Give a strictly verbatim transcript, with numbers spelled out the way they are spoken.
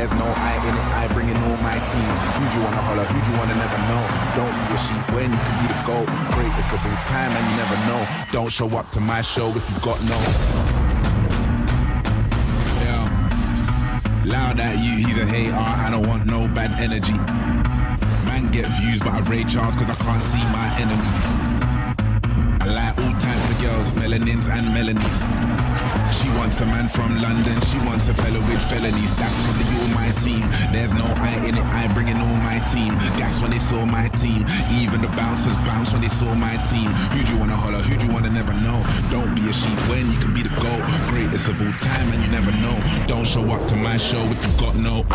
there's no I in it, I bring it on my team. Who do you wanna holler, who do you wanna never know? Don't be a sheep when you can be the goat. Great, it's a good time and you never know. Don't show up to my show if you've got no. Yeah. Loud at you, he's a hater, I don't want no bad energy. Man get views but I rage hard cause I can't see my enemy. I like all types of girls, melanins and melanies. She wants a man from London, she wants a fellow with felonies. That's probably all my team. There's no I in it, I bring in all my team. That's when they saw my team. Even the bouncers bounce when they saw my team. Who do you wanna holler, who do you wanna never know? Don't be a sheep when you can be the goat. Greatest of all time and you never know. Don't show up to my show if you got no.